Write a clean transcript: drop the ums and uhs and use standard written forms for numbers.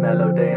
Mellow deh.